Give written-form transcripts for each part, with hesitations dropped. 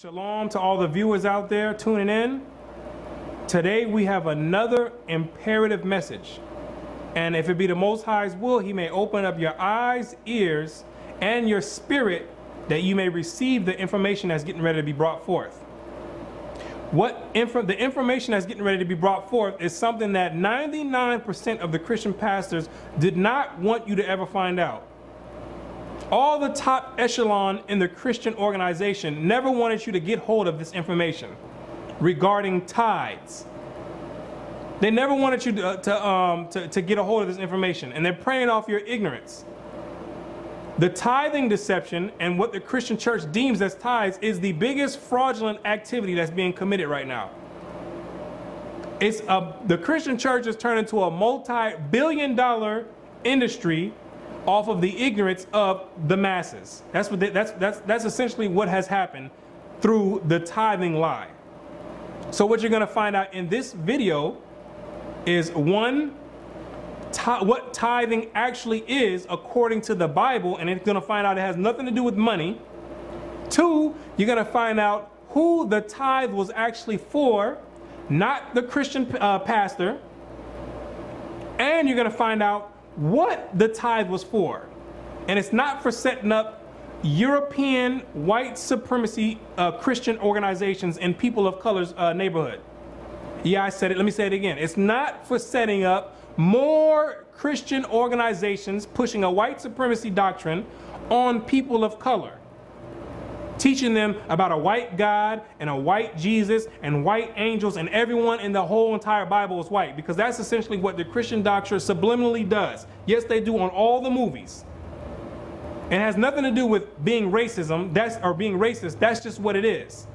Shalom to all the viewers out there tuning in. Today we have another imperative message. And if it be the Most High's will, He may open up your eyes, ears, and your spirit that you may receive the information that's getting ready to be brought forth. The information that's getting ready to be brought forth is something that 99% of the Christian pastors did not want you to ever find out. All the top echelon in the Christian organization never wanted you to get hold of this information regarding tithes. They never wanted you to get a hold of this information, and they're preying off your ignorance. The tithing deception and what the Christian church deems as tithes is the biggest fraudulent activity that's being committed right now. The Christian church has turned into a multi-billion-dollar industry off of the ignorance of the masses. That's essentially what has happened through the tithing lie. So what you're going to find out in this video is one, what tithing actually is according to the Bible, and it's going to find out it has nothing to do with money. Two, you're going to find out who the tithe was actually for, not the Christian pastor. And you're going to find out what the tithe was for, and it's not for setting up European white supremacy Christian organizations in people of color's neighborhood. Yeah, I said it. Let me say it again. It's not for setting up more Christian organizations pushing a white supremacy doctrine on people of color, teaching them about a white God and a white Jesus and white angels, and everyone in the whole entire Bible is white, because that's essentially what the Christian doctrine subliminally does. Yes, they do on all the movies. It has nothing to do with being racism, or being racist. That's just what it is.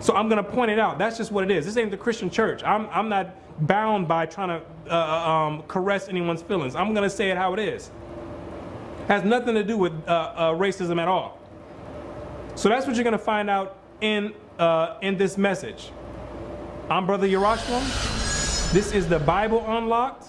So I'm going to point it out. That's just what it is. This ain't the Christian church. I'm not bound by trying to caress anyone's feelings. I'm going to say it how it is. It has nothing to do with racism at all. So that's what you're going to find out in this message. I'm Brother Yarashalam. This is the Bible Unlocked,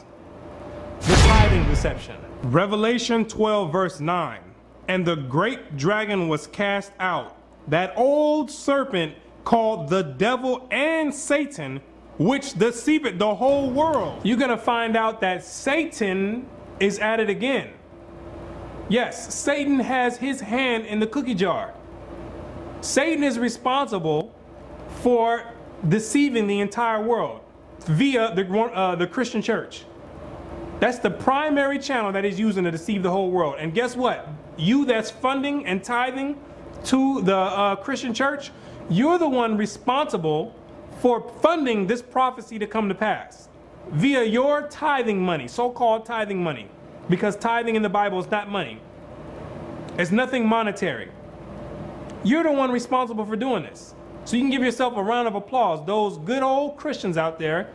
the tithing deception. Revelation 12, verse 9. And the great dragon was cast out, that old serpent called the devil and Satan, which deceiveth the whole world. You're going to find out that Satan is at it again. Yes, Satan has his hand in the cookie jar. Satan is responsible for deceiving the entire world via the Christian church. That's the primary channel that he's using to deceive the whole world. And guess what? You that's funding and tithing to the Christian church, you're the one responsible for funding this prophecy to come to pass via your tithing money, so-called tithing money, because tithing in the Bible is not money. It's nothing monetary. You're the one responsible for doing this. So you can give yourself a round of applause, those good old Christians out there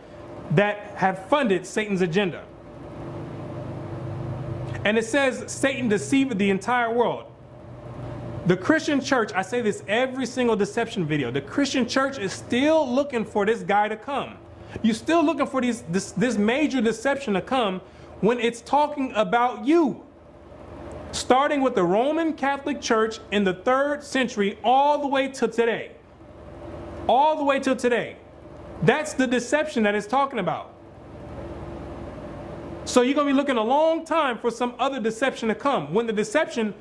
that have funded Satan's agenda. And it says Satan deceived the entire world. The Christian church, I say this every single deception video, the Christian church is still looking for this guy to come. You're still looking for this major deception to come when it's talking about you. Starting with the Roman Catholic Church in the 3rd century all the way to today. All the way to today. That's the deception that it's talking about. So you're going to be looking a long time for some other deception to come when the deception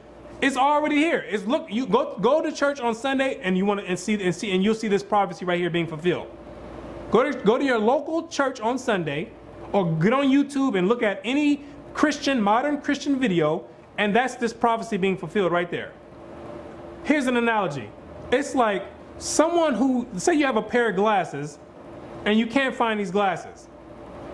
is already here. It's look, you go to church on Sunday and you want to and you'll see this prophecy right here being fulfilled. Go to your local church on Sunday, or get on YouTube and look at any Christian, modern Christian video, and that's this prophecy being fulfilled right there. Here's an analogy. It's like someone who, say you have a pair of glasses and you can't find these glasses.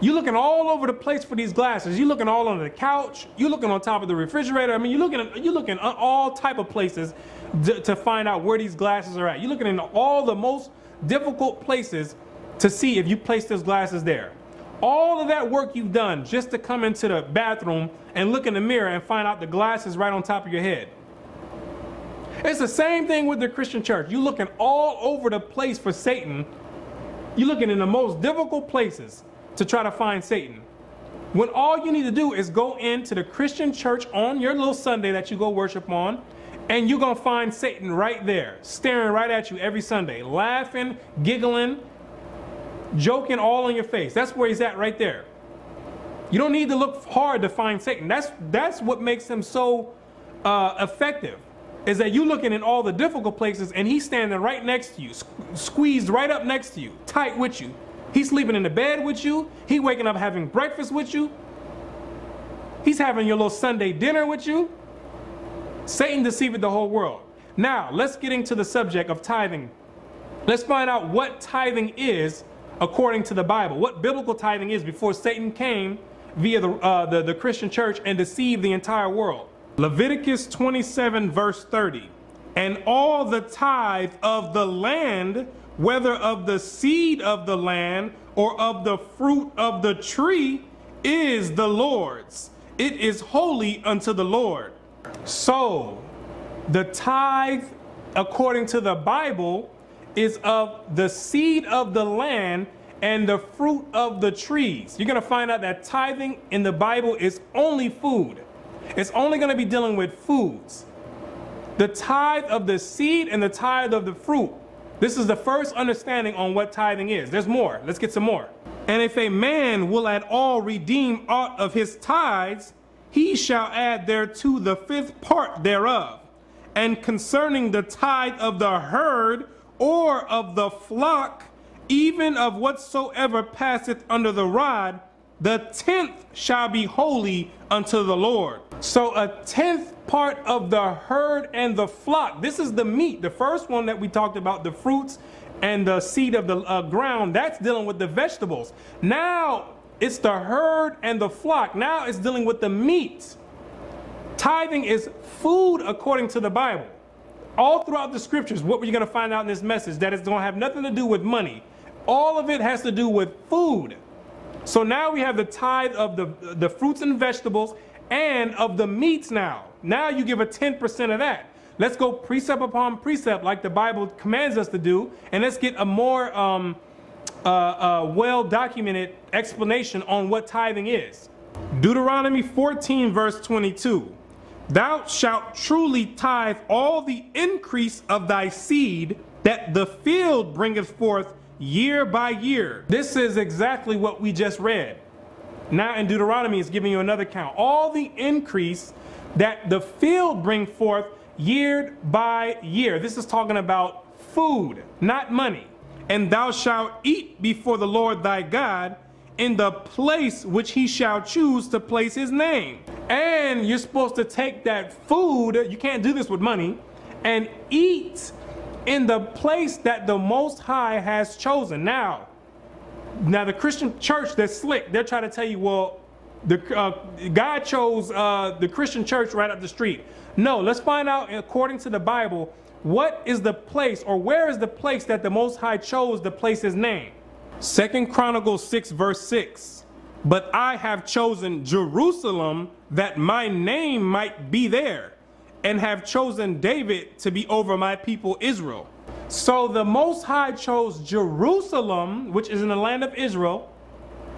You're looking all over the place for these glasses. You're looking all under the couch. You're looking on top of the refrigerator. I mean, you're looking at all type of places to find out where these glasses are at. You're looking in all the most difficult places to see if you place those glasses there. All of that work you've done just to come into the bathroom and look in the mirror and find out the glasses right on top of your head. It's the same thing with the Christian church. You're looking all over the place for Satan. You're looking in the most difficult places to try to find Satan, when all you need to do is go into the Christian church on your little Sunday that you go worship on And you're going to find Satan right there, staring right at you every Sunday, laughing, giggling, joking all in your face. That's where he's at right there. You don't need to look hard to find Satan. That's what makes him so effective, is that you're looking in all the difficult places and he's standing right next to you, squeezed right up next to you, tight with you. He's sleeping in the bed with you. He's waking up having breakfast with you. He's having your little Sunday dinner with you. Satan deceived the whole world. Now, let's get into the subject of tithing. Let's find out what tithing is according to the Bible, what biblical tithing is before Satan came via the Christian church and deceived the entire world. Leviticus 27 verse 30, and all the tithe of the land, whether of the seed of the land or of the fruit of the tree, is the Lord's. It is holy unto the Lord. So, the tithe, according to the Bible, is of the seed of the land and the fruit of the trees. You're going to find out that tithing in the Bible is only food. It's only going to be dealing with foods. The tithe of the seed and the tithe of the fruit. This is the first understanding on what tithing is. There's more. Let's get some more. And if a man will at all redeem aught of his tithes, he shall add thereto the fifth part thereof. And concerning the tithe of the herd or of the flock, even of whatsoever passeth under the rod, the tenth shall be holy unto the Lord. So a tenth part of the herd and the flock. This is the meat. The first one that we talked about, the fruits and the seed of the ground, that's dealing with the vegetables. Now, it's the herd and the flock. Now it's dealing with the meat. Tithing is food according to the Bible. All throughout the scriptures, what we're going to find out in this message, that it's going to have nothing to do with money. All of it has to do with food. So now we have the tithe of the fruits and vegetables and of the meats now. Now you give a 10% of that. Let's go precept upon precept like the Bible commands us to do, and let's get a more well-documented explanation on what tithing is. Deuteronomy 14 verse 22, thou shalt truly tithe all the increase of thy seed that the field bringeth forth year by year. This is exactly what we just read. Now in Deuteronomy it's giving you another count. All the increase that the field bring forth year by year. This is talking about food, not money. And thou shalt eat before the Lord thy God in the place which he shall choose to place his name. And you're supposed to take that food, you can't do this with money, and eat in the place that the Most High has chosen. Now the Christian church, they're slick. They're trying to tell you, well, God chose the Christian church right up the street. No, let's find out according to the Bible, what is the place, or where is the place that the Most High chose to place his name? 2 Chronicles 6 verse 6, but I have chosen Jerusalem that my name might be there, and have chosen David to be over my people Israel. So the Most High chose Jerusalem, which is in the land of Israel,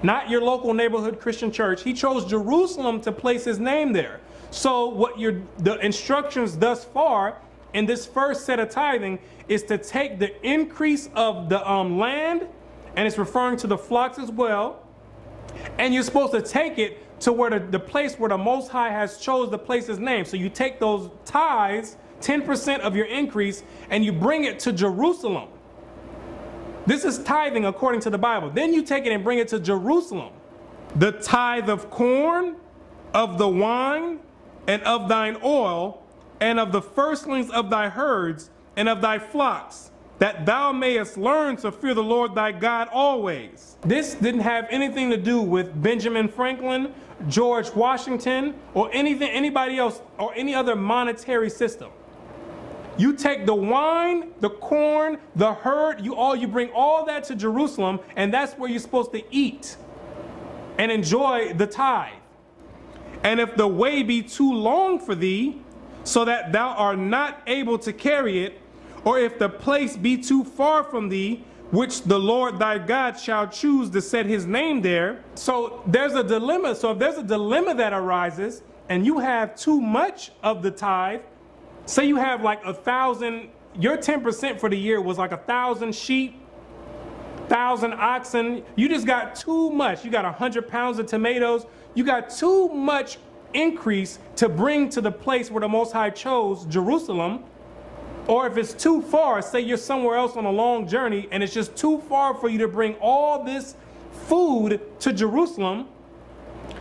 not your local neighborhood Christian church. He chose Jerusalem to place his name there. So what the instructions thus far in this first set of tithing is to take the increase of the land, and it's referring to the flocks as well, and you're supposed to take it to where the place where the Most High has chose to place his name. So you take those tithes, 10% of your increase, and you bring it to Jerusalem. This is tithing according to the Bible. Then you take it and bring it to Jerusalem. The tithe of corn, of the wine, and of thine oil, and of the firstlings of thy herds, and of thy flocks, that thou mayest learn to fear the Lord thy God always. This didn't have anything to do with Benjamin Franklin, George Washington, or anything, anybody else, or any other monetary system. You take the wine, the corn, the herd, you bring all that to Jerusalem, and that's where you're supposed to eat and enjoy the tithe. And if the way be too long for thee, so that thou art not able to carry it, or if the place be too far from thee, which the Lord thy God shall choose to set his name there. So there's a dilemma. So if there's a dilemma that arises, and you have too much of the tithe, Say you have like 1,000, your 10% for the year was like 1,000 sheep, 1,000 oxen. You just got too much. You got 100 pounds of tomatoes. You got too much increase to bring to the place where the Most High chose, Jerusalem. Or if it's too far, say you're somewhere else on a long journey and it's just too far for you to bring all this food to Jerusalem.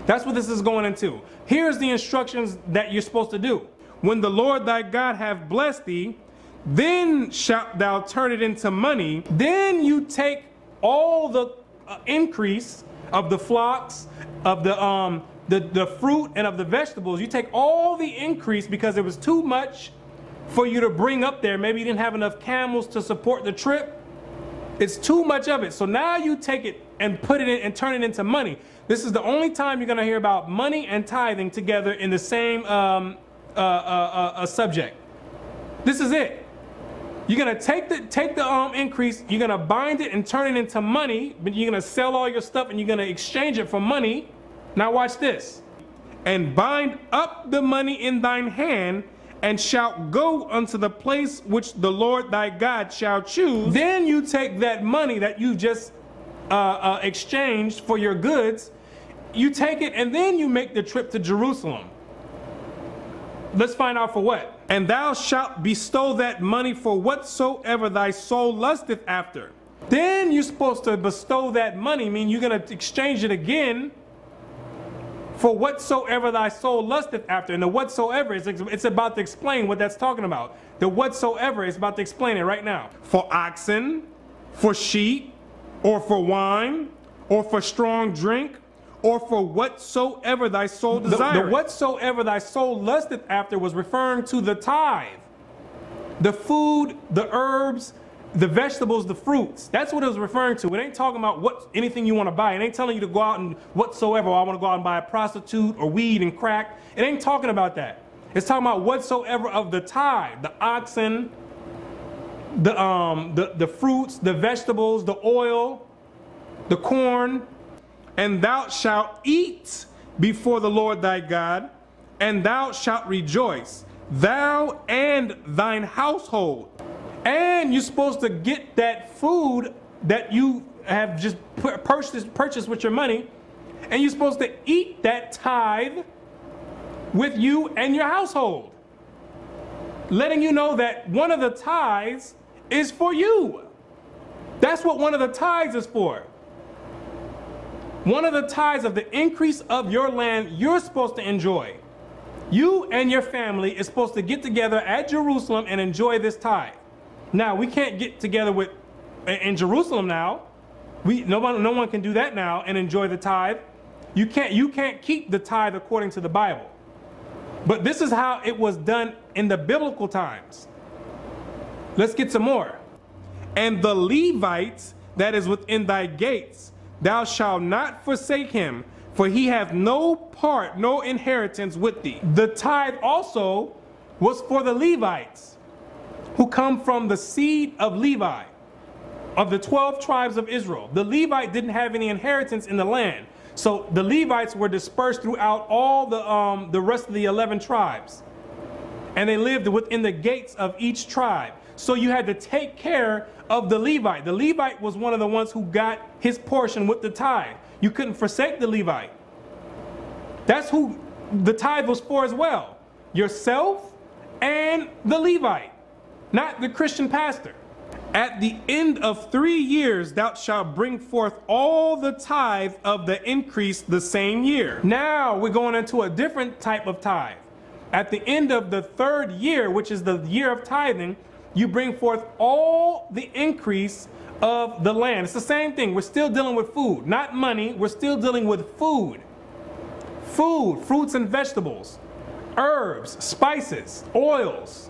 That's what this is going into. Here's the instructions that you're supposed to do. When the Lord thy God hath blessed thee, then shalt thou turn it into money. Then you take all the increase of the flocks, of the fruit and of the vegetables. You take all the increase because it was too much for you to bring up there. Maybe you didn't have enough camels to support the trip. It's too much of it. So now you take it and put it in and turn it into money. This is the only time you're going to hear about money and tithing together in the same subject. This is it. You're going to take the increase, you're going to bind it and turn it into money, but you're going to sell all your stuff and you're going to exchange it for money. Now watch this. And bind up the money in thine hand, and shalt go unto the place which the Lord thy God shall choose. Then you take that money that you just exchanged for your goods, you take it and then you make the trip to Jerusalem. Let's find out for what. And thou shalt bestow that money for whatsoever thy soul lusteth after. Then you're supposed to bestow that money, meaning you're going to exchange it again for whatsoever thy soul lusteth after. And the whatsoever, it's about to explain what that's talking about. The whatsoever is about to explain it right now. For oxen, for sheep, or for wine, or for strong drink, or for whatsoever thy soul desireth. The whatsoever thy soul lusteth after was referring to the tithe. The food, the herbs, the vegetables, the fruits. That's what it was referring to. It ain't talking about what anything you want to buy. It ain't telling you to go out and whatsoever, or I want to go out and buy a prostitute or weed and crack. It ain't talking about that. It's talking about whatsoever of the tithe, the oxen, the fruits, the vegetables, the oil, the corn. And thou shalt eat before the Lord thy God, and thou shalt rejoice, thou and thine household. And you're supposed to get that food that you have just purchased with your money, and you're supposed to eat that tithe with you and your household. Letting you know that one of the tithes is for you. That's what one of the tithes is for. One of the tithes of the increase of your land you're supposed to enjoy. You and your family is supposed to get together at Jerusalem and enjoy this tithe. Now, we can't get together in Jerusalem now. No one can do that now and enjoy the tithe. You can't keep the tithe according to the Bible. But this is how it was done in the biblical times. Let's get some more. And the Levites that is within thy gates, thou shalt not forsake him, for he hath no part, no inheritance with thee. The tithe also was for the Levites, who come from the seed of Levi, of the 12 tribes of Israel. The Levite didn't have any inheritance in the land, so the Levites were dispersed throughout all the rest of the 11 tribes, and they lived within the gates of each tribe. So you had to take care of the Levite. The Levite was one of the ones who got his portion with the tithe. You couldn't forsake the Levite. That's who the tithe was for as well. Yourself and the Levite, not the Christian pastor. At the end of 3 years, thou shalt bring forth all the tithe of the increase the same year. Now we're going into a different type of tithe. At the end of the third year, which is the year of tithing, you bring forth all the increase of the land. It's the same thing. We're still dealing with food, not money. We're still dealing with food. Food, fruits and vegetables, herbs, spices, oils.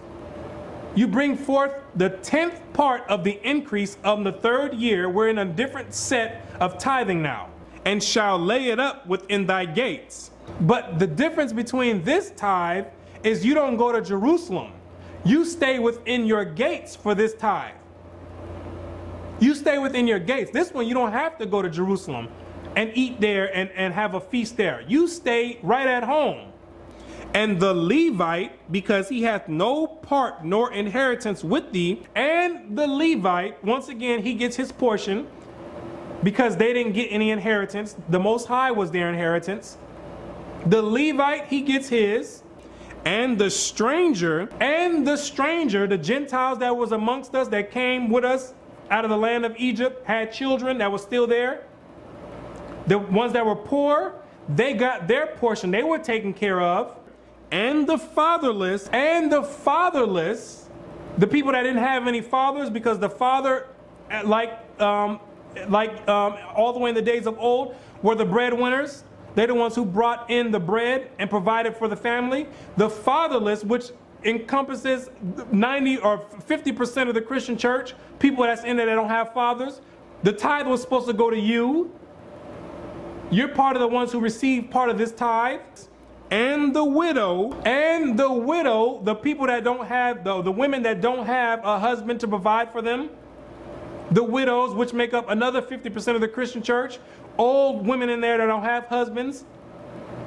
You bring forth the 10th part of the increase of the third year. We're in a different set of tithing now. And shall lay it up within thy gates. But the difference between this tithe is you don't go to Jerusalem. You stay within your gates for this tithe. You stay within your gates. This one, you don't have to go to Jerusalem and eat there and have a feast there. You stay right at home. And the Levite, because he hath no part nor inheritance with thee. And the Levite, once again, he gets his portion because they didn't get any inheritance. The Most High was their inheritance. The Levite, he gets his. And the stranger, the Gentiles that was amongst us, that came with us out of the land of Egypt, had children that were still there. The ones that were poor, they got their portion. They were taken care of. And the fatherless, the people that didn't have any fathers, because the father, all the way in the days of old, were the breadwinners. They're the ones who brought in the bread and provided for the family. The fatherless, which encompasses 90 or 50% of the Christian church, people that's in there that don't have fathers. The tithe was supposed to go to you. You're part of the ones who receive part of this tithe. And the widow, the people that don't have, the women that don't have a husband to provide for them. The widows, which make up another 50% of the Christian church, old women in there that don't have husbands.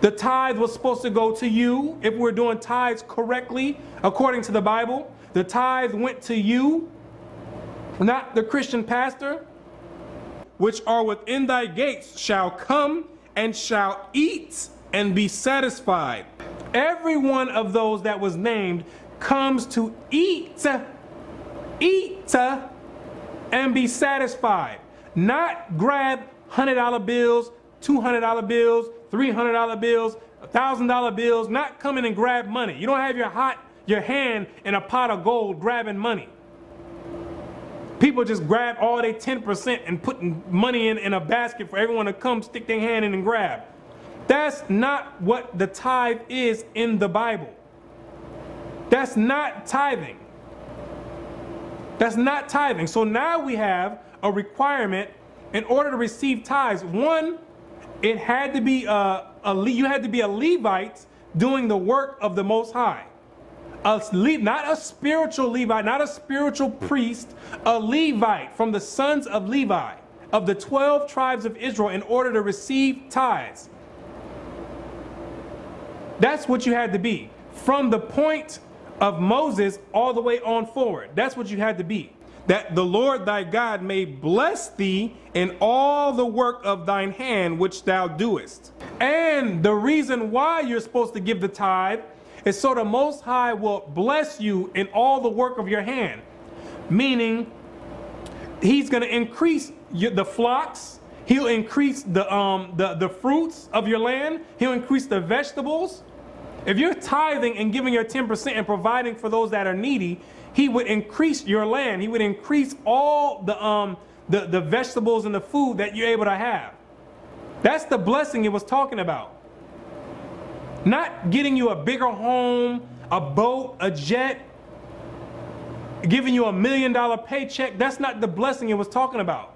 The tithe was supposed to go to you. If we're doing tithes correctly, according to the Bible, the tithe went to you, not the Christian pastor. Which are within thy gates shall come and shall eat and be satisfied. Every one of those that was named comes to eat and be satisfied. Not grab $100 bills, $200 bills, $300 bills, $1,000 bills, not come in and grab money. You don't have your hand in a pot of gold grabbing money. People just grab all their 10% and putting money in a basket for everyone to come stick their hand in and grab. That's not what the tithe is in the Bible. That's not tithing. That's not tithing. So now we have a requirement in order to receive tithes. One, it had to be you had to be a Levite doing the work of the Most High. Not a spiritual Levite, not a spiritual priest, a Levite from the sons of Levi, of the 12 tribes of Israel, in order to receive tithes. That's what you had to be. From the point of Moses all the way on forward, that's what you had to be. That the Lord thy God may bless thee in all the work of thine hand which thou doest. And the reason why you're supposed to give the tithe, and so the Most High will bless you in all the work of your hand. Meaning, he's going to increase the flocks. He'll increase the fruits of your land. He'll increase the vegetables. If you're tithing and giving your 10% and providing for those that are needy, he would increase your land. He would increase all the vegetables and the food that you're able to have. That's the blessing it was talking about. Not getting you a bigger home, a boat, a jet, giving you $1 million paycheck. That's not the blessing it was talking about.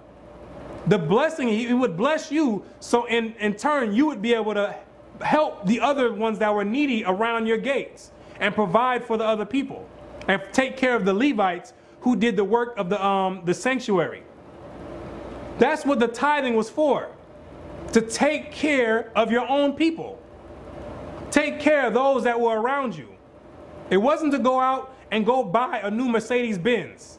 The blessing, he would bless you, so in turn, you would be able to help the other ones that were needy around your gates and provide for the other people and take care of the Levites who did the work of the sanctuary. That's what the tithing was for, to take care of your own people. Take care of those that were around you. It wasn't to go out and go buy a new Mercedes Benz.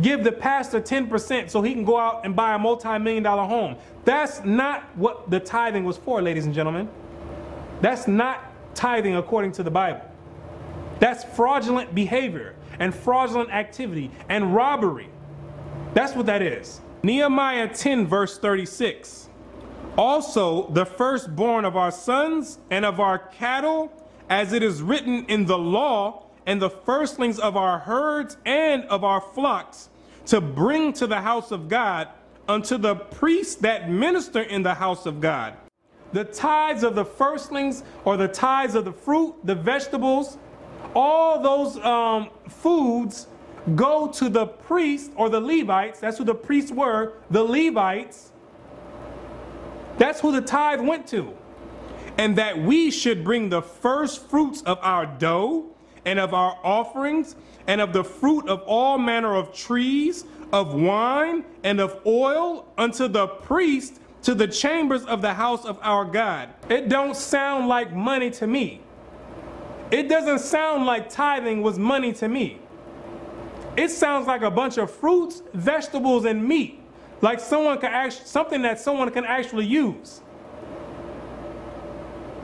Give the pastor 10% so he can go out and buy a multi-million-dollar home. That's not what the tithing was for, ladies and gentlemen. That's not tithing according to the Bible. That's fraudulent behavior and fraudulent activity and robbery. That's what that is. Nehemiah 10 verse 36. Also the firstborn of our sons and of our cattle, as it is written in the law, and the firstlings of our herds and of our flocks, to bring to the house of God, unto the priests that minister in the house of God. The tithes of the firstlings, or the tithes of the fruit, the vegetables, all those foods go to the priests or the Levites. That's who the priests were, the Levites. That's who the tithe went to. And that we should bring the first fruits of our dough and of our offerings and of the fruit of all manner of trees, of wine and of oil, unto the priest, to the chambers of the house of our God. It don't sound like money to me. It doesn't sound like tithing was money to me. It sounds like a bunch of fruits, vegetables, and meat. Like someone can something that someone can actually use.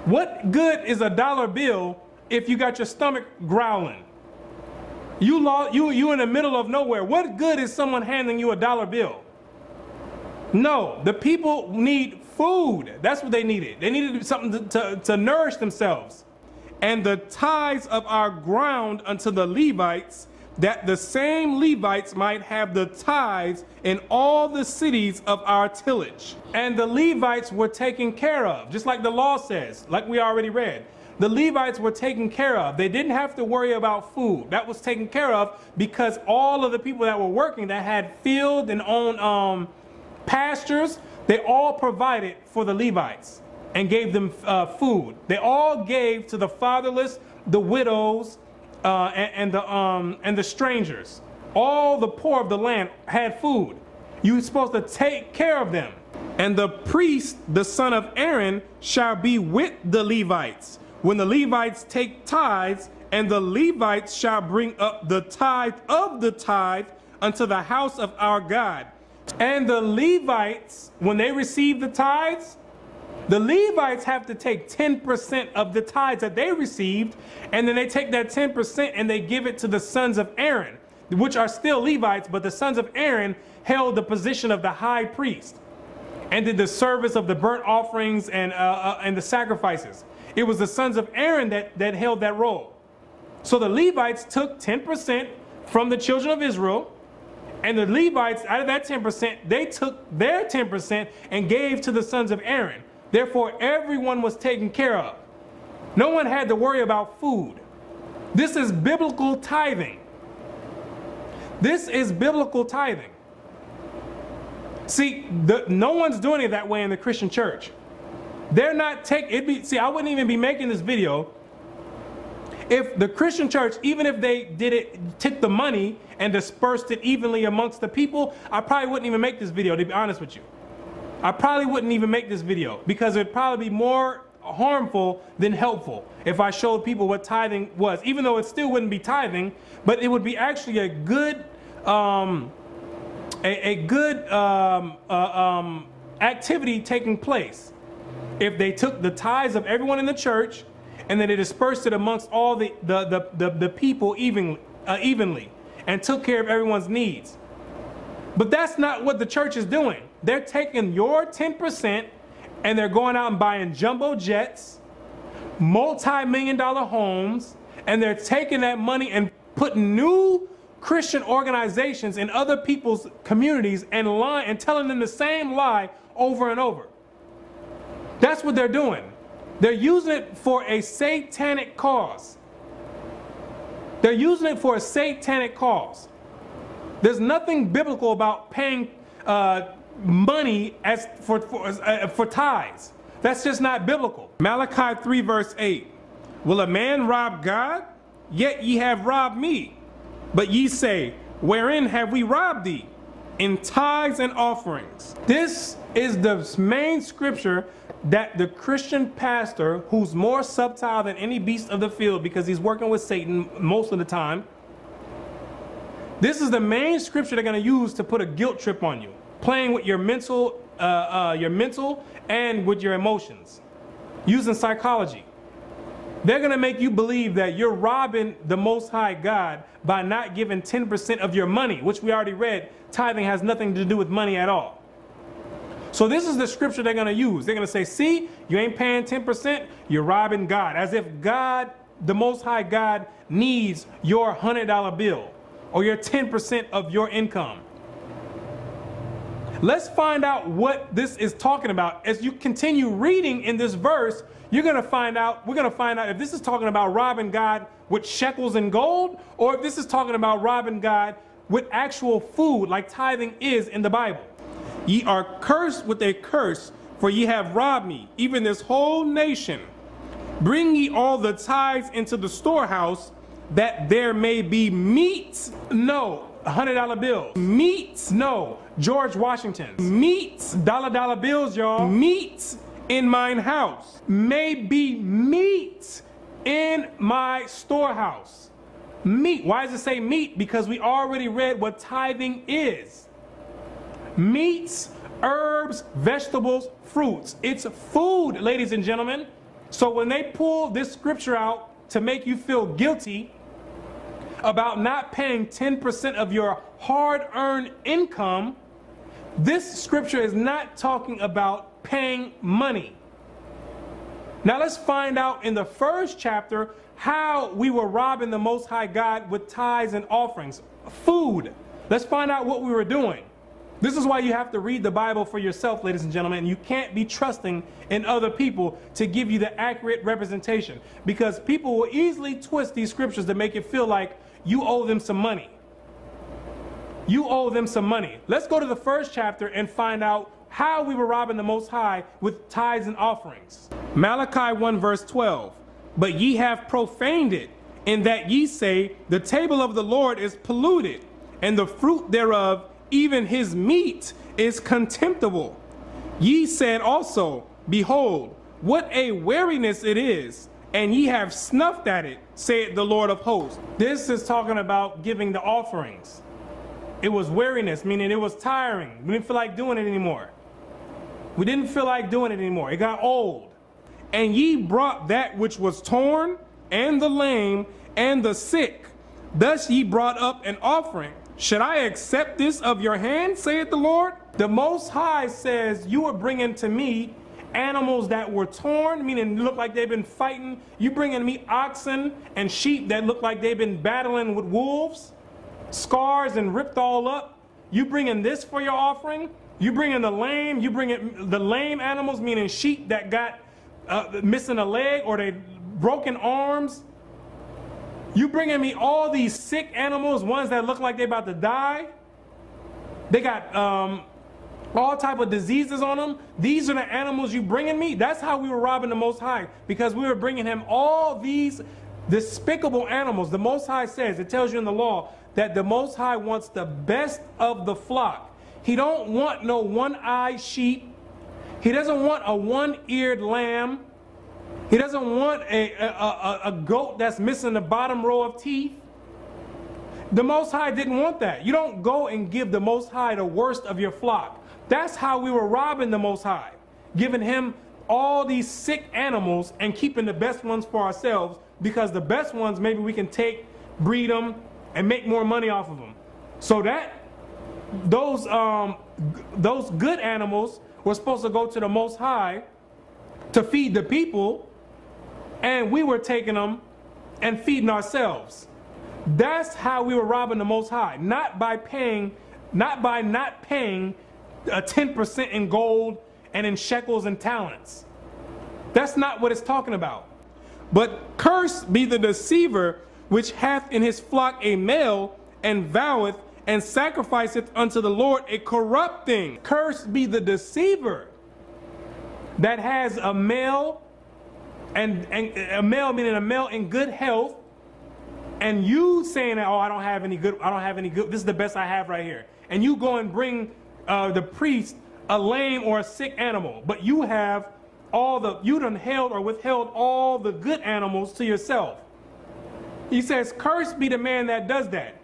What good is a dollar bill if you got your stomach growling? You in the middle of nowhere. What good is someone handing you a dollar bill? No, the people need food. That's what they needed. They needed something to nourish themselves. And the tithes of our ground unto the Levites, that the same Levites might have the tithes in all the cities of our tillage. And the Levites were taken care of, just like the law says, like we already read. The Levites were taken care of. They didn't have to worry about food. That was taken care of because all of the people that were working that had field and owned pastures, they all provided for the Levites and gave them food. They all gave to the fatherless, the widows, and the strangers. All the poor of the land had food. You were supposed to take care of them. And the priest, the son of Aaron, shall be with the Levites when the Levites take tithes, and the Levites shall bring up the tithe of the tithe unto the house of our God. And the Levites, when they receive the tithes, the Levites have to take 10% of the tithes that they received, and then they take that 10% and they give it to the sons of Aaron, which are still Levites, but the sons of Aaron held the position of the high priest and did the service of the burnt offerings and the sacrifices. It was the sons of Aaron that held that role. So the Levites took 10% from the children of Israel, and the Levites, out of that 10%, they took their 10% and gave to the sons of Aaron. Therefore, everyone was taken care of. No one had to worry about food. This is biblical tithing. This is biblical tithing. See, no one's doing it that way in the Christian church. They're not see, I wouldn't even be making this video if the Christian church, even if they took the money and dispersed it evenly amongst the people, I probably wouldn't even make this video, to be honest with you. I probably wouldn't even make this video because it would probably be more harmful than helpful if I showed people what tithing was, even though it still wouldn't be tithing, but it would be actually a good activity taking place if they took the tithes of everyone in the church and then they dispersed it amongst all the people evenly and took care of everyone's needs. But that's not what the church is doing. They're taking your 10% and they're going out and buying jumbo jets, multi-million-dollar homes, and they're taking that money and putting new Christian organizations in other people's communities and lying and telling them the same lie over and over. That's what they're doing. They're using it for a satanic cause. They're using it for a satanic cause. There's nothing biblical about paying money for tithes. That's just not biblical. Malachi 3 verse 8. Will a man rob God? Yet ye have robbed me. But ye say, wherein have we robbed thee? In tithes and offerings. This is the main scripture that the Christian pastor, who's more subtle than any beast of the field because he's working with Satan most of the time, this is the main scripture they're going to use to put a guilt trip on you, playing with your mental and with your emotions, using psychology. They're going to make you believe that you're robbing the Most High God by not giving 10% of your money, which we already read, tithing has nothing to do with money at all. So this is the scripture they're going to use. They're going to say, see, you ain't paying 10%, you're robbing God, as if God, the Most High God, needs your $100 bill. Or your 10% of your income. Let's find out what this is talking about. As you continue reading in this verse, you're going to find out, we're going to find out if this is talking about robbing God with shekels and gold, or if this is talking about robbing God with actual food, like tithing is in the Bible. Ye are cursed with a curse, for ye have robbed me, even this whole nation. Bring ye all the tithes into the storehouse, that there may be meat, no, $100 bills. Meat, no, George Washington. Meat, dollar bills, y'all. Meat in mine house. May be meat in my storehouse. Meat. Why does it say meat? Because we already read what tithing is. Meats, herbs, vegetables, fruits. It's food, ladies and gentlemen. So when they pull this scripture out to make you feel guilty about not paying 10% of your hard-earned income, this scripture is not talking about paying money. Now let's find out in the first chapter how we were robbing the Most High God with tithes and offerings. Food. Let's find out what we were doing. This is why you have to read the Bible for yourself, ladies and gentlemen. You can't be trusting in other people to give you the accurate representation, because people will easily twist these scriptures to make it feel like you owe them some money. You owe them some money. Let's go to the first chapter and find out how we were robbing the Most High with tithes and offerings. Malachi 1 verse 12, "But ye have profaned it, in that ye say, the table of the Lord is polluted, and the fruit thereof, even his meat, is contemptible. Ye said also, Behold, what a weariness it is, and ye have snuffed at it, saith the Lord of hosts." This is talking about giving the offerings. It was weariness, meaning it was tiring. We didn't feel like doing it anymore. We didn't feel like doing it anymore. It got old. "And ye brought that which was torn, and the lame, and the sick. Thus ye brought up an offering. Should I accept this of your hand, saith the Lord?" The Most High says, you are bringing to me animals that were torn, meaning look like they've been fighting. You bringing me oxen and sheep that look like they've been battling with wolves, scars and ripped all up. You bringing this for your offering? You bringing the lame? You bringing the lame animals, meaning sheep that got missing a leg or they broken arms? You bringing me all these sick animals, ones that look like they're about to die? They got all type of diseases on them. These are the animals you bringing me? That's how we were robbing the Most High, because we were bringing him all these despicable animals. The Most High says, it tells you in the law, that the Most High wants the best of the flock. He don't want no one-eyed sheep. He doesn't want a one-eared lamb. He doesn't want a goat that's missing the bottom row of teeth. The Most High didn't want that. You don't go and give the Most High the worst of your flock. That's how we were robbing the Most High, giving him all these sick animals and keeping the best ones for ourselves, because the best ones maybe we can take, breed them, and make more money off of them. So that those good animals were supposed to go to the Most High to feed the people, and we were taking them and feeding ourselves. That's how we were robbing the Most High, not by paying, not by not paying 10% in gold and in shekels and talents. That's not what it's talking about. "But cursed be the deceiver, which hath in his flock a male, and voweth, and sacrificeth unto the Lord a corrupt thing." Cursed be the deceiver that has a male, and a male meaning a male in good health, and you saying that, oh, I don't have any good, I don't have any good, this is the best I have right here, and you go and bring the priest a lame or a sick animal, but you have all the, you done held or withheld all the good animals to yourself. He says, cursed be the man that does that.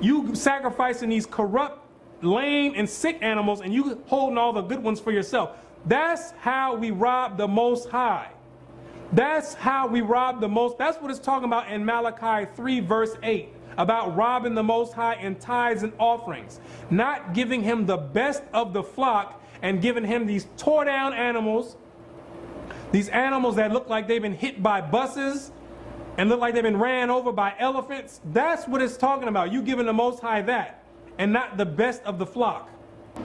You sacrificing these corrupt, lame, and sick animals, and you holding all the good ones for yourself. That's how we rob the Most High. That's how we rob the Most. That's what it's talking about in Malachi 3 verse 8, about robbing the Most High in tithes and offerings. Not giving him the best of the flock and giving him these tore down animals, these animals that look like they've been hit by buses and look like they've been ran over by elephants. That's what it's talking about. You giving the Most High that and not the best of the flock.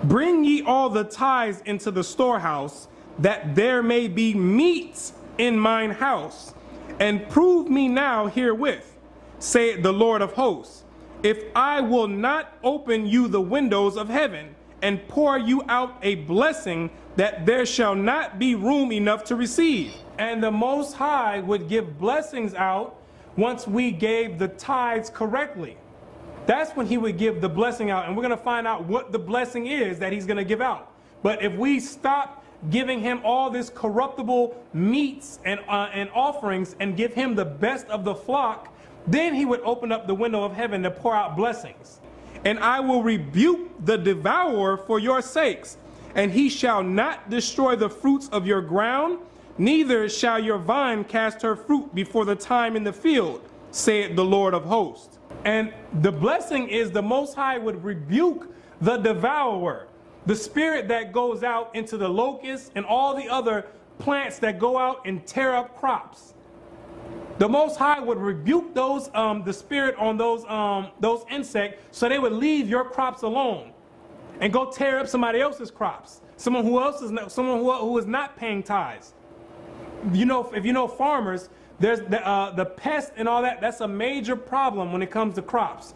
"Bring ye all the tithes into the storehouse, that there may be meat in mine house, and prove me now herewith, saith the Lord of hosts, if I will not open you the windows of heaven, and pour you out a blessing, that there shall not be room enough to receive." And the Most High would give blessings out once we gave the tithes correctly. That's when he would give the blessing out, and we're going to find out what the blessing is that he's going to give out. But if we stop giving him all this corruptible meats and offerings and give him the best of the flock, then he would open up the window of heaven to pour out blessings. And I will rebuke the devourer for your sakes, and he shall not destroy the fruits of your ground, neither shall your vine cast her fruit before the time in the field, saith the Lord of hosts. And the blessing is the Most High would rebuke the devourer, the spirit that goes out into the locusts and all the other plants that go out and tear up crops. The Most High would rebuke those, the spirit on those insects, so they would leave your crops alone and go tear up somebody else's crops, someone who is not paying tithes. You know, if you know farmers, there's the pest and all that. That's a major problem when it comes to crops.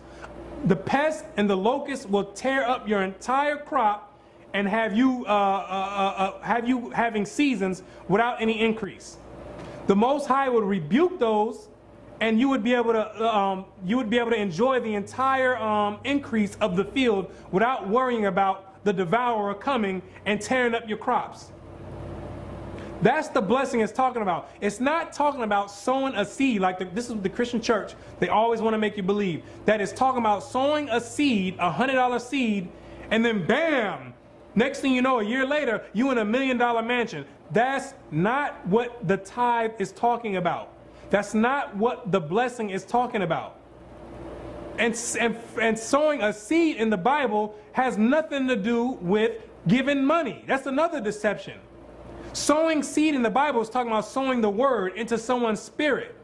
The pest and the locust will tear up your entire crop and have you having seasons without any increase. The Most High would rebuke those, and you would be able to enjoy the entire increase of the field without worrying about the devourer coming and tearing up your crops. That's the blessing it's talking about. It's not talking about sowing a seed like this is the Christian church. They always want to make you believe that it's talking about sowing a seed, $100 seed, and then bam, next thing you know, a year later, you in $1 million mansion. That's not what the tithe is talking about. That's not what the blessing is talking about. And sowing a seed in the Bible has nothing to do with giving money. That's another deception. Sowing seed in the Bible is talking about sowing the word into someone's spirit.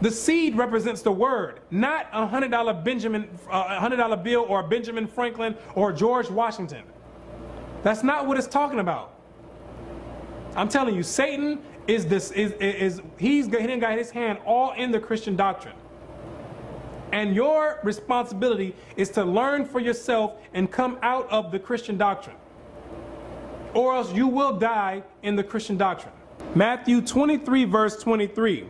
The seed represents the word, not a $100 bill or a Benjamin Franklin or George Washington. That's not what it's talking about. I'm telling you, Satan is he didn't got his hand all in the Christian doctrine. And your responsibility is to learn for yourself and come out of the Christian doctrine, or else you will die in the Christian doctrine. Matthew 23, verse 23.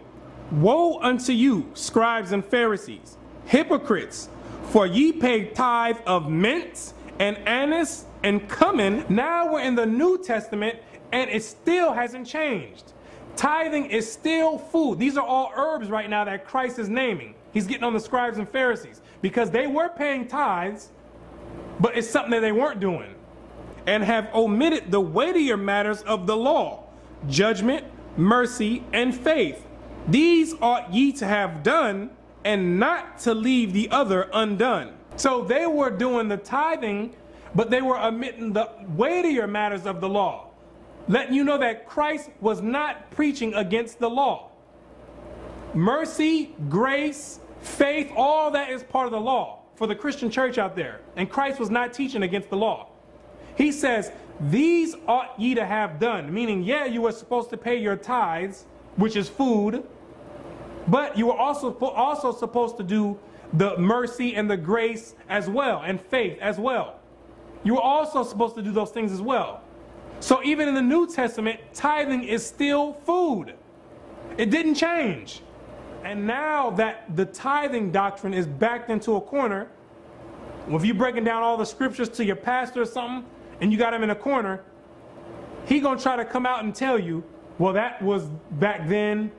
Woe unto you, scribes and Pharisees, hypocrites, for ye pay tithe of mint and anise and cumin. Now we're in the New Testament, and it still hasn't changed. Tithing is still food. These are all herbs right now that Christ is naming. He's getting on the scribes and Pharisees because they were paying tithes, but it's something that they weren't doing, and have omitted the weightier matters of the law, judgment, mercy, and faith. These ought ye to have done, and not to leave the other undone. So they were doing the tithing, but they were omitting the weightier matters of the law, letting you know that Christ was not preaching against the law. Mercy, grace, faith, all that is part of the law for the Christian church out there, and Christ was not teaching against the law. He says, these ought ye to have done, meaning, yeah, you were supposed to pay your tithes, which is food, but you were also supposed to do the mercy and the grace as well, and faith as well. You were also supposed to do those things as well. So even in the New Testament, tithing is still food. It didn't change. And now that the tithing doctrine is backed into a corner, if you're breaking down all the scriptures to your pastor or something, and you got him in a corner, he gonna try to come out and tell you, well, that was back then.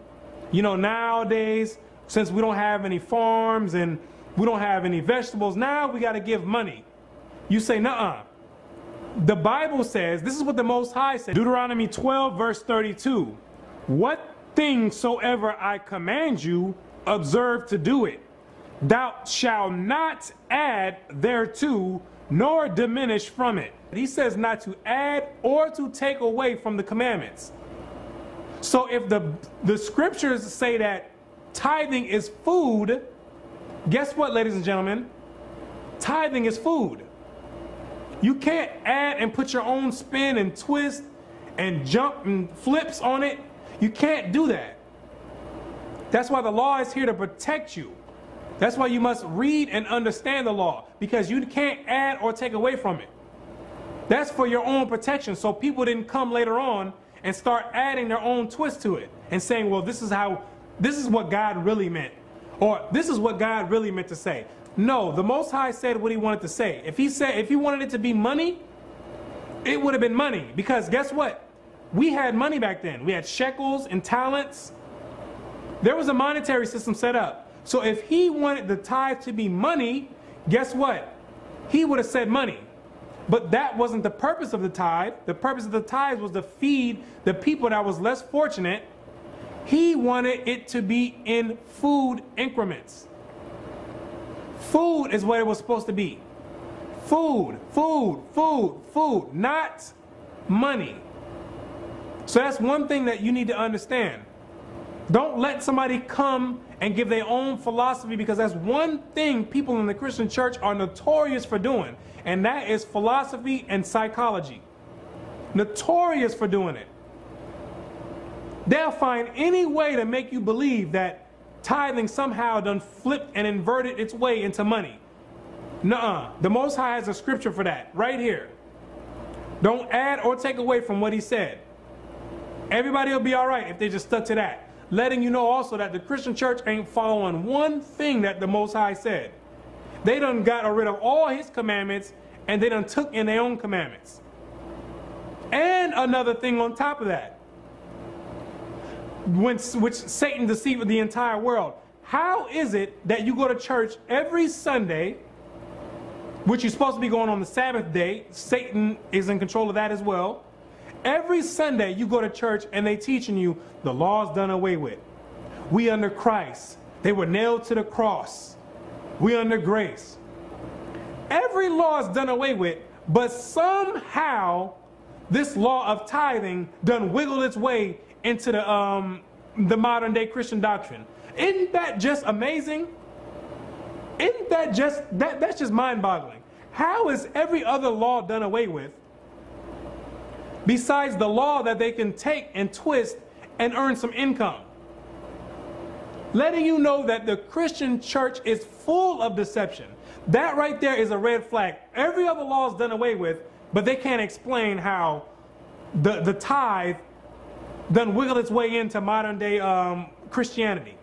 You know, nowadays, since we don't have any farms and we don't have any vegetables, now we gotta give money. You say, nuh-uh. The Bible says, this is what the Most High said, Deuteronomy 12, verse 32. What thing soever I command you, observe to do it. Thou shalt not add thereto, nor diminish from it. He says not to add or to take away from the commandments. So if the scriptures say that tithing is food, guess what, ladies and gentlemen? Tithing is food. You can't add and put your own spin and twist and jump and flips on it. You can't do that. That's why the law is here to protect you. That's why you must read and understand the law, because you can't add or take away from it. That's for your own protection, so people didn't come later on and start adding their own twist to it and saying, well, this is what God really meant, or this is what God really meant to say. No, the Most High said what he wanted to say. If he wanted it to be money, It would have been money, because guess what? We had money back then. We had shekels and talents. There was a monetary system set up. So if he wanted the tithe to be money, guess what? He would have said money. But that wasn't the purpose of the tithe. The purpose of the tithe was to feed the people that was less fortunate. He wanted it to be in food increments. Food is what it was supposed to be. Food, food, food, food, not money. So that's one thing that you need to understand. Don't let somebody come and give their own philosophy, because that's one thing people in the Christian church are notorious for doing, and that is philosophy and psychology. Notorious for doing it. They'll find any way to make you believe that tithing somehow done flipped and inverted its way into money. Nuh-uh. The Most High has a scripture for that right here. Don't add or take away from what he said. Everybody will be all right if they just stuck to that. Letting you know also that the Christian church ain't following one thing that the Most High said. They done got rid of all his commandments, and they done took in their own commandments. And another thing on top of that, which Satan deceived the entire world. How is it that you go to church every Sunday, which you're supposed to be going on the Sabbath day? Satan is in control of that as well. Every Sunday you go to church and they teaching you the law's done away with. We under Christ. They were nailed to the cross. We under grace. Every law is done away with, but somehow this law of tithing done wiggled its way into the modern day Christian doctrine. Isn't that just amazing? Isn't that just, that's just mind-boggling. How is every other law done away with, besides the law that they can take and twist and earn some income? Letting you know that the Christian church is full of deception. That right there is a red flag. Every other law is done away with, but they can't explain how the tithe done wiggled its way into modern day Christianity.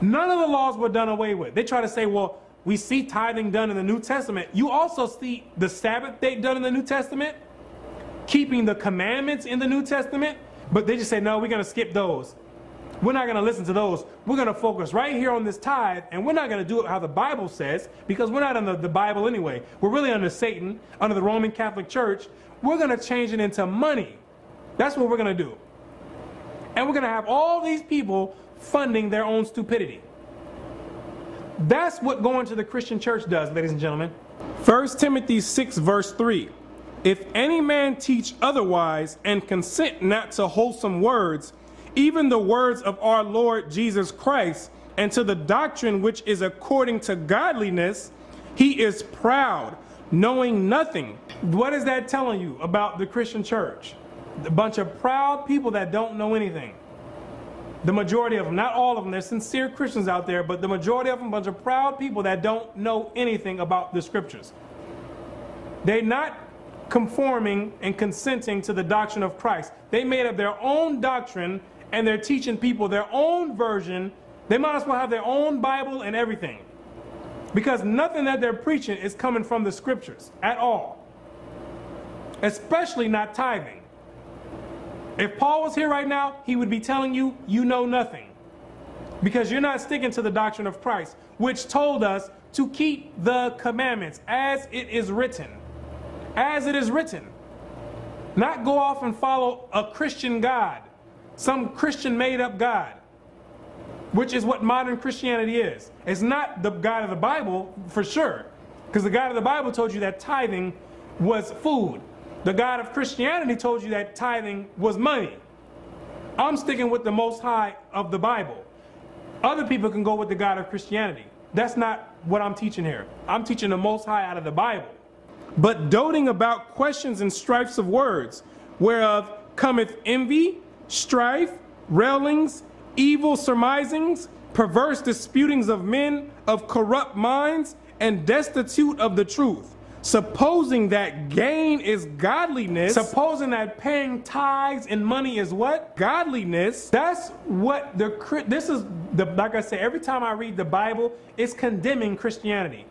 None of the laws were done away with. They try to say, well, we see tithing done in the New Testament. You also see the Sabbath day done in the New Testament, keeping the commandments in the New Testament, but they just say, no, we're going to skip those. We're not going to listen to those. We're going to focus right here on this tithe, and we're not going to do it how the Bible says, because we're not under the Bible anyway. We're really under Satan, under the Roman Catholic Church. We're going to change it into money. That's what we're going to do. And we're going to have all these people funding their own stupidity. That's what going to the Christian church does, ladies and gentlemen. 1 Timothy 6, verse 3. If any man teach otherwise and consent not to wholesome words, even the words of our Lord Jesus Christ, and to the doctrine which is according to godliness, he is proud, knowing nothing. What is that telling you about the Christian church? A bunch of proud people that don't know anything. The majority of them, not all of them, there's sincere Christians out there, but the majority of them, a bunch of proud people that don't know anything about the scriptures. They're not conforming and consenting to the doctrine of Christ. They made up their own doctrine, and they're teaching people their own version. They might as well have their own Bible and everything, because nothing that they're preaching is coming from the scriptures at all, especially not tithing. If Paul was here right now, he would be telling you, you know nothing, because you're not sticking to the doctrine of Christ, which told us to keep the commandments as it is written. As it is written. Not go off and follow a Christian God, some Christian made up God, which is what modern Christianity is. It's not the God of the Bible for sure, because the God of the Bible told you that tithing was food. The God of Christianity told you that tithing was money. I'm sticking with the Most High of the Bible. Other people can go with the God of Christianity. That's not what I'm teaching here. I'm teaching the Most High out of the Bible. But doting about questions and strifes of words, whereof cometh envy, strife, railings, evil surmisings, perverse disputings of men of corrupt minds, and destitute of the truth, supposing that gain is godliness. Supposing that paying tithes and money is what? Godliness. That's what like I said, every time I read the Bible, it's condemning Christianity.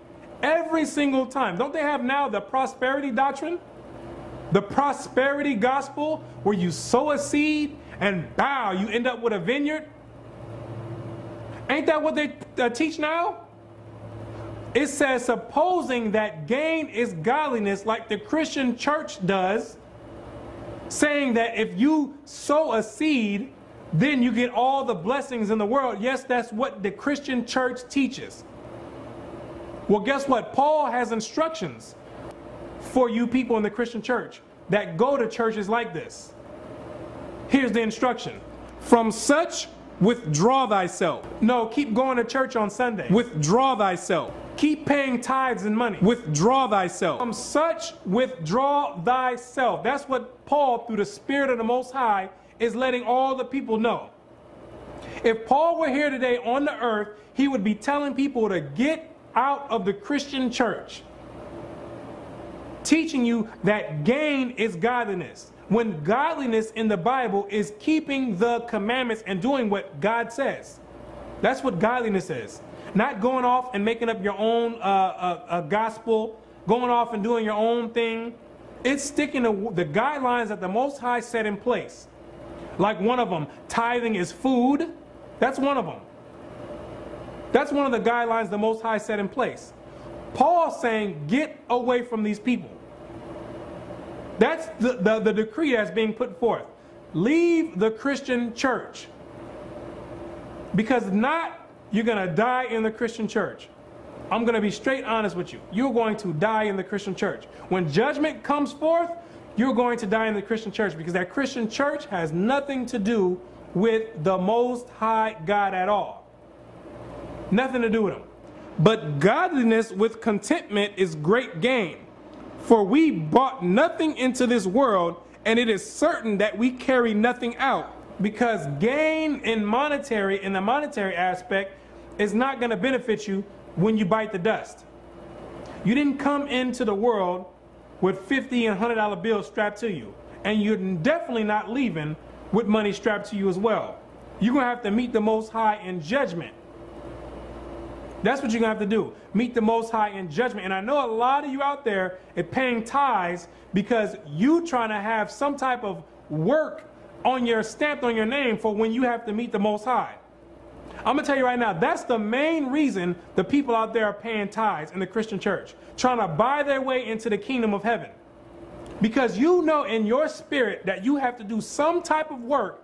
Every single time. Don't they have now the prosperity doctrine? The prosperity gospel where you sow a seed and bow, you end up with a vineyard. Ain't that what they teach now? It says, supposing that gain is godliness, like the Christian church does, saying that if you sow a seed, then you get all the blessings in the world. Yes, that's what the Christian church teaches. Well, guess what? Paul has instructions for you people in the Christian church that go to churches like this. Here's the instruction. From such, withdraw thyself. No, keep going to church on Sunday. Withdraw thyself. Keep paying tithes and money. Withdraw thyself. From such, withdraw thyself. That's what Paul, through the Spirit of the Most High, is letting all the people know. If Paul were here today on the earth, he would be telling people to get out of the Christian church, teaching you that gain is godliness, when godliness in the Bible is keeping the commandments and doing what God says. That's what godliness is. Not going off and making up your own gospel, going off and doing your own thing. It's sticking to the guidelines that the Most High set in place. Like one of them, tithing is food. That's one of them. That's one of the guidelines the Most High set in place. Paul's saying, get away from these people. That's the decree that's being put forth. Leave the Christian church. Because if not, you're going to die in the Christian church. I'm going to be straight honest with you. You're going to die in the Christian church. When judgment comes forth, you're going to die in the Christian church, because that Christian church has nothing to do with the Most High God at all. Nothing to do with Him. But godliness with contentment is great gain. For we brought nothing into this world, and it is certain that we carry nothing out. Because gain in the monetary aspect is not going to benefit you when you bite the dust. You didn't come into the world with $50 and $100 bills strapped to you. And you're definitely not leaving with money strapped to you as well. You're going to have to meet the Most High in judgment. That's what you're going to have to do. Meet the Most High in judgment. And I know a lot of you out there are paying tithes because you trying to have some type of work on your stamped on your name for when you have to meet the Most High. I'm going to tell you right now, that's the main reason the people out there are paying tithes in the Christian church, trying to buy their way into the kingdom of heaven. Because you know in your spirit that you have to do some type of work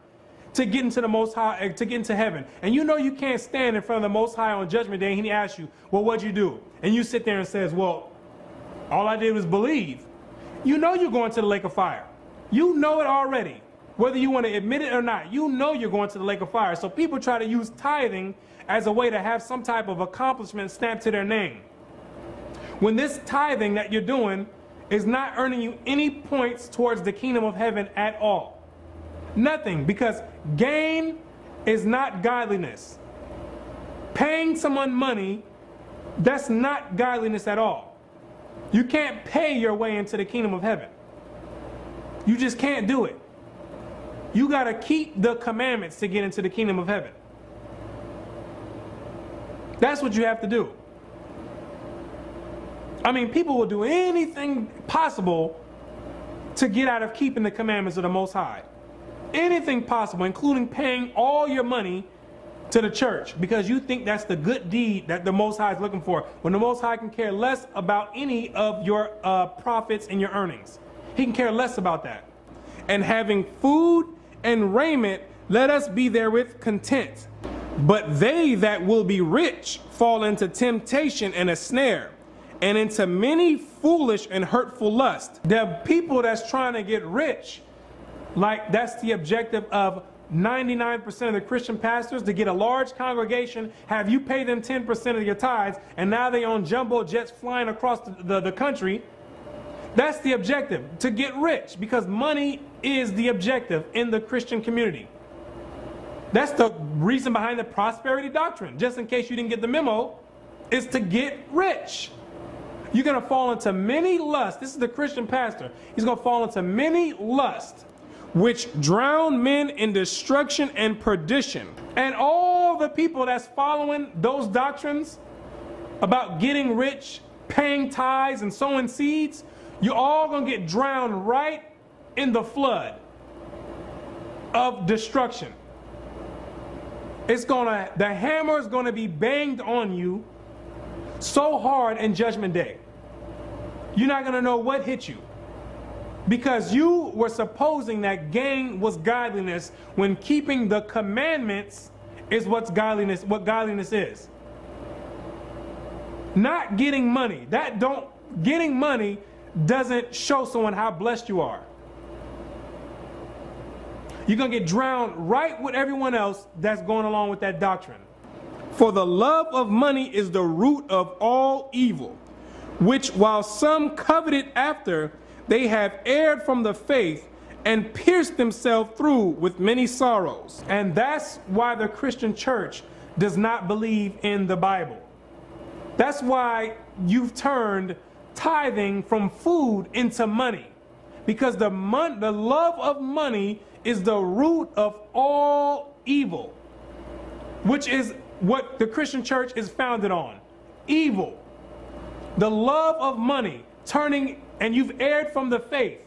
to get into the Most High, to get into heaven. And you know you can't stand in front of the Most High on Judgment Day and He asks you, well, what'd you do? And you sit there and says, well, all I did was believe. You know you're going to the lake of fire. You know it already, whether you want to admit it or not. You know you're going to the lake of fire. So people try to use tithing as a way to have some type of accomplishment stamped to their name. When this tithing that you're doing is not earning you any points towards the kingdom of heaven at all. Nothing, because gain is not godliness. Paying someone money, that's not godliness at all. You can't pay your way into the kingdom of heaven. You just can't do it. You got to keep the commandments to get into the kingdom of heaven. That's what you have to do. I mean, people will do anything possible to get out of keeping the commandments of the Most High. Anything possible, including paying all your money to the church, because you think that's the good deed that the Most High is looking for, when the Most High can care less about any of your profits and your earnings. He can care less about that. And having food and raiment, let us be therewith content. But they that will be rich fall into temptation and a snare, and into many foolish and hurtful lusts. The people that's trying to get rich, like that's the objective of 99% of the Christian pastors, to get a large congregation, have you pay them 10% of your tithes, and now they own jumbo jets flying across the country. That's the objective, to get rich, because money is the objective in the Christian community. That's the reason behind the prosperity doctrine, just in case you didn't get the memo, is to get rich. You're going to fall into many lusts. This is the Christian pastor. He's going to fall into many lusts, which drown men in destruction and perdition. And all the people that's following those doctrines about getting rich, paying tithes, and sowing seeds, You're all going to get drowned right in the flood of destruction. It's going to, the hammer is going to be banged on you so hard in Judgment Day. You're not going to know what hit you. Because you were supposing that gain was godliness when keeping the commandments is what's godliness, what godliness is. Not getting money. That don't, getting money doesn't show someone how blessed you are. You're going to get drowned right with everyone else that's going along with that doctrine. For the love of money is the root of all evil, which while some coveted after, they have erred from the faith and pierced themselves through with many sorrows. And that's why the Christian church does not believe in the Bible. That's why you've turned tithing from food into money. Because the love of money is the root of all evil, which is what the Christian church is founded on. Evil. The love of money, turning, and you've erred from the faith.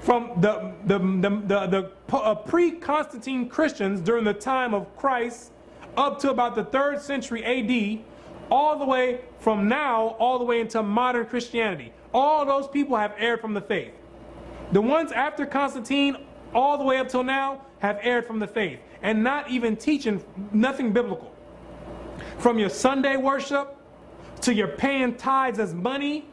From the pre-Constantine Christians during the time of Christ up to about the 3rd century AD, all the way from now, all the way into modern Christianity. All those people have erred from the faith. The ones after Constantine, all the way up till now, have erred from the faith and not even teaching nothing biblical. From your Sunday worship, to your paying tithes as money,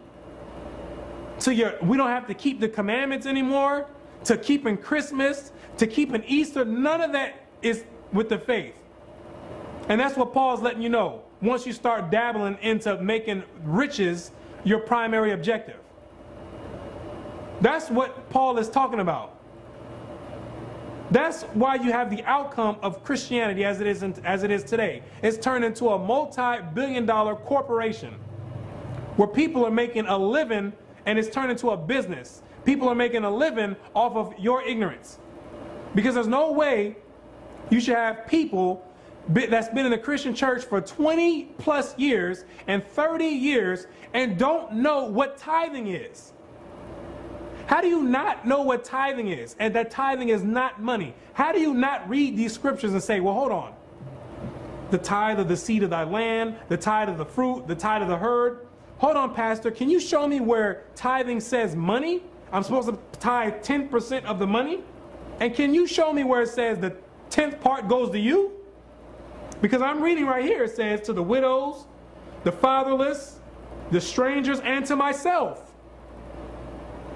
to your, we don't have to keep the commandments anymore, to keeping Christmas, to keeping Easter, none of that is with the faith. And that's what Paul's letting you know, once you start dabbling into making riches your primary objective. That's what Paul is talking about. That's why you have the outcome of Christianity as it is, today. It's turned into a multi-billion-dollar corporation where people are making a living, and it's turned into a business. People are making a living off of your ignorance. Because there's no way you should have people that's been in the Christian church for 20 plus years and 30 years and don't know what tithing is. How do you not know what tithing is and that tithing is not money? How do you not read these scriptures and say, well, hold on. The tithe of the seed of thy land, the tithe of the fruit, the tithe of the herd. Hold on, Pastor, can you show me where tithing says money? I'm supposed to tithe 10% of the money? And can you show me where it says the 10th part goes to you? Because I'm reading right here, it says to the widows, the fatherless, the strangers, and to myself,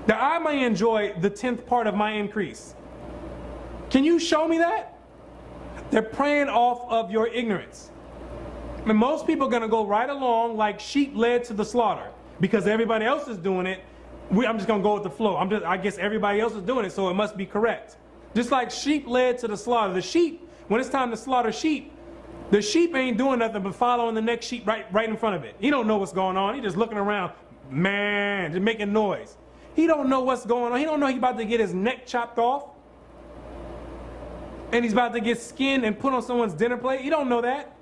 that I may enjoy the 10th part of my increase. Can you show me that? They're preying off of your ignorance. And most people are going to go right along like sheep led to the slaughter because everybody else is doing it. I'm just going to go with the flow. I guess everybody else is doing it, so it must be correct. Just like sheep led to the slaughter. The sheep, when it's time to slaughter sheep, the sheep ain't doing nothing but following the next sheep right in front of it. He don't know what's going on. He just looking around, man, just making noise. He don't know what's going on. He don't know he's about to get his neck chopped off. And he's about to get skinned and put on someone's dinner plate. He don't know that.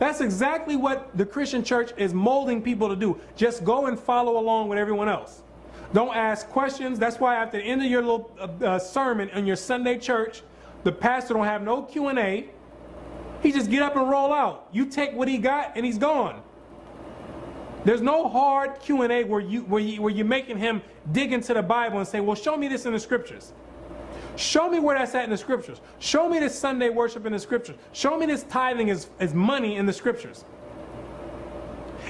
That's exactly what the Christian church is molding people to do. Just go and follow along with everyone else. Don't ask questions. That's why after the end of your little sermon in your Sunday church, the pastor don't have no Q&A. He just get up and roll out. You take what he got and he's gone. There's no hard Q&A where you're making him dig into the Bible and say, well, show me this in the scriptures. Show me where that's at in the scriptures. Show me this Sunday worship in the scriptures. Show me this tithing is money in the scriptures.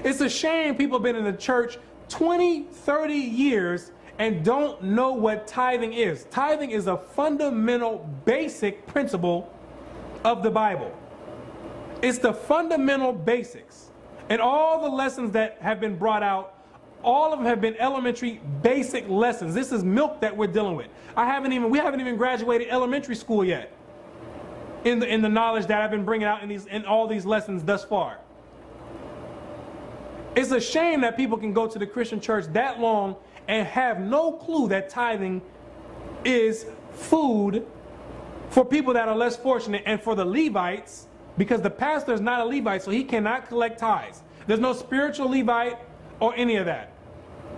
It's a shame people have been in the church 20, 30 years and don't know what tithing is. Tithing is a fundamental, basic principle of the Bible. It's the fundamental basics. And all the lessons that have been brought out, all of them have been elementary, basic lessons. This is milk that we're dealing with. We haven't even graduated elementary school yet in the knowledge that I've been bringing out in all these lessons thus far. It's a shame that people can go to the Christian church that long and have no clue that tithing is food for people that are less fortunate and for the Levites, because the pastor is not a Levite, so he cannot collect tithes. There's no spiritual Levite or any of that.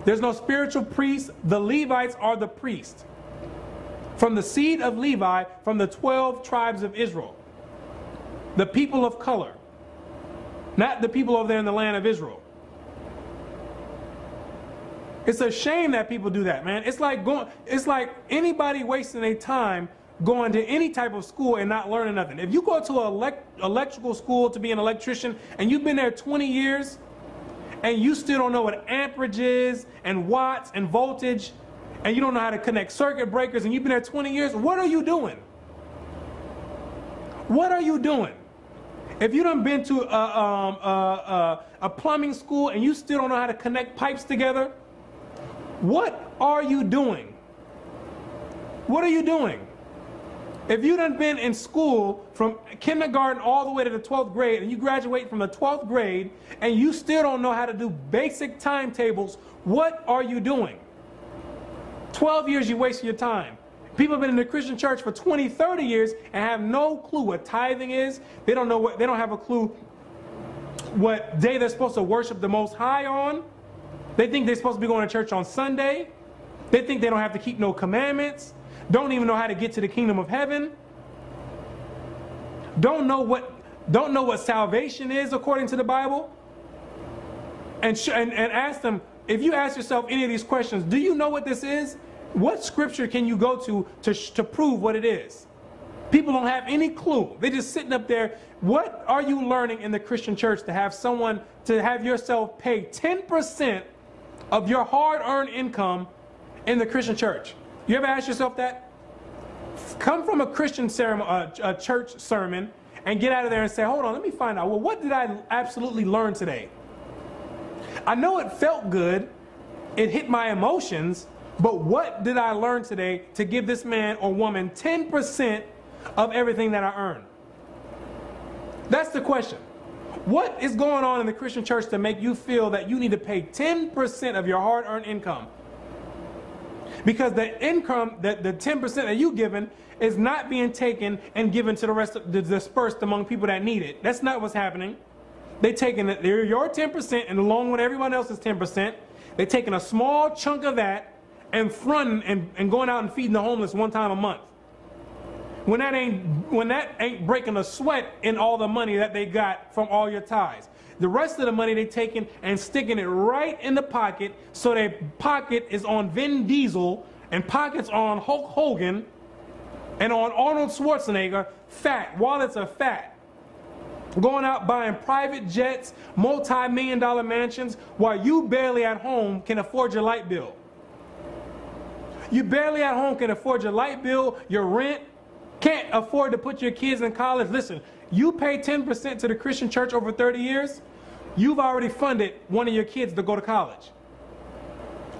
There's no spiritual priest. The Levites are the priests. From the seed of Levi, from the 12 tribes of Israel. The people of color. Not the people over there in the land of Israel. It's a shame that people do that, man. It's like anybody wasting their time going to any type of school and not learning nothing. If you go to an electrical school to be an electrician and you've been there 20 years and you still don't know what amperage is and watts and voltage, and you don't know how to connect circuit breakers, and you've been there 20 years, what are you doing? What are you doing? If you done been to a plumbing school and you still don't know how to connect pipes together, what are you doing? What are you doing? If you done been in school from kindergarten all the way to the 12th grade, and you graduate from the 12th grade, and you still don't know how to do basic timetables, what are you doing? 12 years you waste your time. People have been in the Christian church for 20, 30 years and have no clue what tithing is. They don't know what, they don't have a clue what day they're supposed to worship the Most High on. They think they're supposed to be going to church on Sunday. They think they don't have to keep no commandments. Don't even know how to get to the kingdom of heaven. Don't know what salvation is according to the Bible. And ask them, if you ask yourself any of these questions, do you know what this is? What scripture can you go to prove what it is? People don't have any clue. They're just sitting up there. What are you learning in the Christian church to have someone, to have yourself pay 10% of your hard-earned income in the Christian church? You ever ask yourself that? Come from a Christian sermon, a church sermon, and get out of there and say, hold on, let me find out. Well, what did I absolutely learn today? I know it felt good, it hit my emotions, but what did I learn today to give this man or woman 10% of everything that I earned? That's the question. What is going on in the Christian church to make you feel that you need to pay 10% of your hard-earned income? Because the income, that the 10% that you're given is not being taken and given to the rest of, dispersed among people that need it. That's not what's happening. They're taking your 10% and along with everyone else's 10%, they're taking a small chunk of that and fronting and going out and feeding the homeless one time a month. When that ain't breaking a sweat in all the money that they got from all your tithes. The rest of the money they're taking and sticking it right in the pocket, so their pocket is on Vin Diesel and pockets on Hulk Hogan and on Arnold Schwarzenegger. Fat, wallets are fat. Going out buying private jets, multi-million-dollar mansions, while you barely at home can afford your light bill. You barely at home can afford your light bill, your rent, can't afford to put your kids in college. Listen, you pay 10% to the Christian church over 30 years, you've already funded one of your kids to go to college.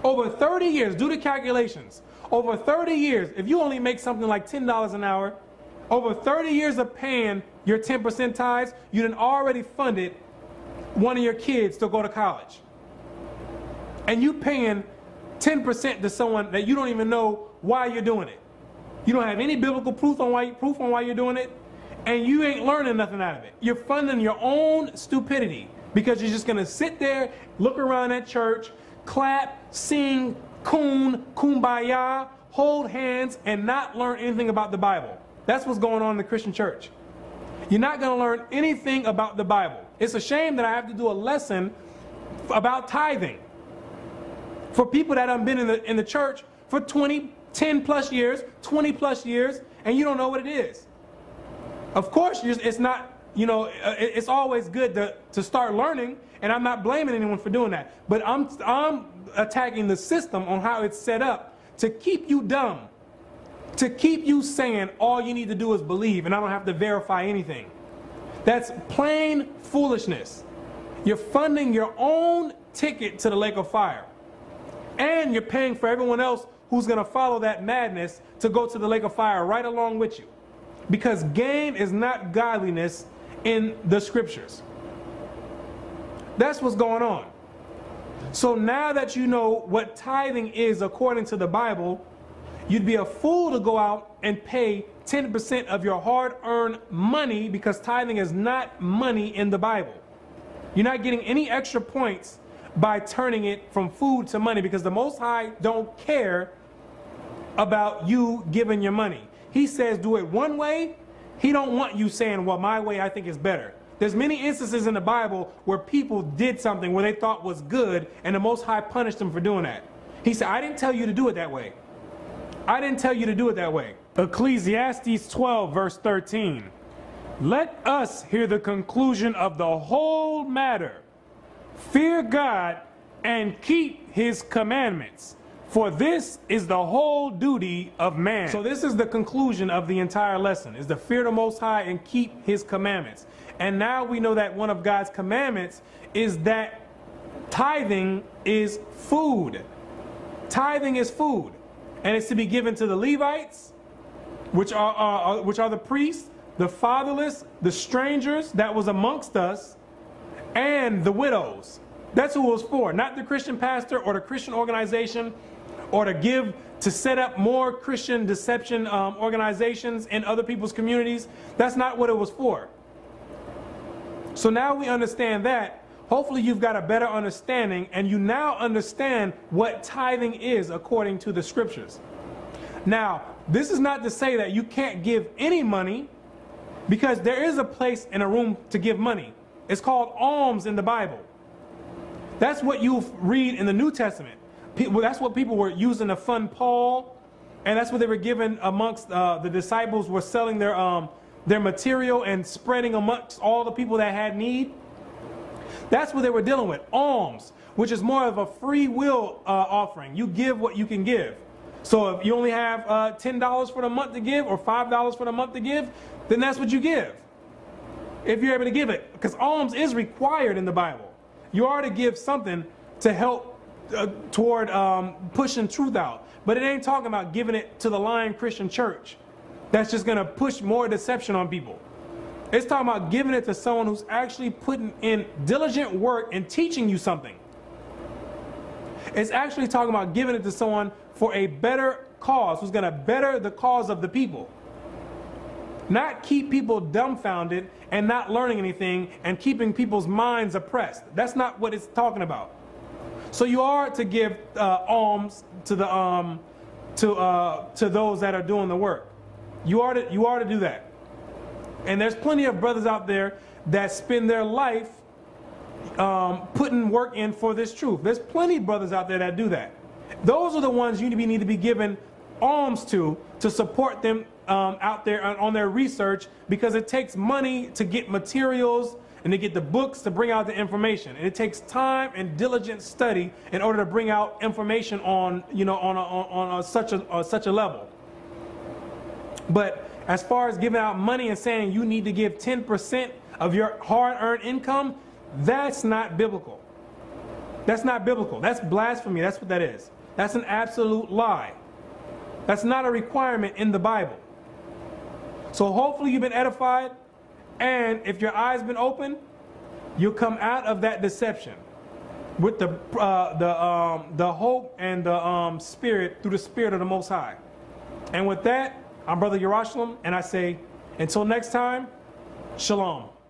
Over 30 years, do the calculations. Over 30 years, if you only make something like $10 an hour, over 30 years of paying your 10% tithes, you done already funded one of your kids to go to college. And you paying 10% to someone that you don't even know why you're doing it. You don't have any biblical proof on why you're doing it, and you ain't learning nothing out of it. You're funding your own stupidity because you're just gonna sit there, look around at church, clap, sing, kumbaya, hold hands, and not learn anything about the Bible. That's what's going on in the Christian church. You're not going to learn anything about the Bible. It's a shame that I have to do a lesson about tithing for people that have been in the church for 20 plus years, and you don't know what it is. Of course, it's not, you know, it's always good to start learning, and I'm not blaming anyone for doing that. But I'm attacking the system on how it's set up to keep you dumb. To keep you saying all you need to do is believe and I don't have to verify anything. That's plain foolishness. You're funding your own ticket to the lake of fire. And you're paying for everyone else who's going to follow that madness to go to the lake of fire right along with you. Because gain is not godliness in the scriptures. That's what's going on. So now that you know what tithing is according to the Bible, you'd be a fool to go out and pay 10% of your hard-earned money, because tithing is not money in the Bible. You're not getting any extra points by turning it from food to money, because the Most High don't care about you giving your money. He says do it one way. He don't want you saying, well, my way I think is better. There's many instances in the Bible where people did something where they thought was good, and the Most High punished them for doing that. He said, I didn't tell you to do it that way. I didn't tell you to do it that way. Ecclesiastes 12, verse 13. Let us hear the conclusion of the whole matter. Fear God and keep His commandments, for this is the whole duty of man. So this is the conclusion of the entire lesson, is to fear the Most High and keep His commandments. And now we know that one of God's commandments is that tithing is food. Tithing is food. And it's to be given to the Levites, which are the priests, the fatherless, the strangers that was amongst us, and the widows. That's who it was for, not the Christian pastor or the Christian organization, or to set up more Christian deception organizations in other people's communities. That's not what it was for. So now we understand that. Hopefully you've got a better understanding, and you now understand what tithing is according to the scriptures. Now, this is not to say that you can't give any money, because there is a place in a room to give money. It's called alms in the Bible. That's what you read in the New Testament. That's what people were using to fund Paul, and that's what they were giving amongst the disciples were selling their material and spreading amongst all the people that had need. That's what they were dealing with, alms, which is more of a free will offering. You give what you can give. So if you only have $10 for the month to give, or $5 for the month to give, then that's what you give, if you're able to give it, because alms is required in the Bible. You are to give something to help toward pushing truth out, but it ain't talking about giving it to the lying Christian church. That's just going to push more deception on people. It's talking about giving it to someone who's actually putting in diligent work and teaching you something. It's actually talking about giving it to someone for a better cause, who's going to better the cause of the people. Not keep people dumbfounded and not learning anything and keeping people's minds oppressed. That's not what it's talking about. So you are to give alms to those that are doing the work. You are to do that. And there's plenty of brothers out there that spend their life putting work in for this truth. There's plenty of brothers out there that do that. Those are the ones you need to be given alms to support them out there on their research, because it takes money to get materials and to get the books to bring out the information. And it takes time and diligent study in order to bring out information on, you know, on such a level. But as far as giving out money and saying you need to give 10% of your hard-earned income, that's not biblical. That's not biblical. That's blasphemy. That's what that is. That's an absolute lie. That's not a requirement in the Bible. So hopefully you've been edified, and if your eyes been open, you'll come out of that deception with the hope and the spirit, through the Spirit of the Most High. And with that, I'm Brother Yarashalam, and I say, until next time, shalom.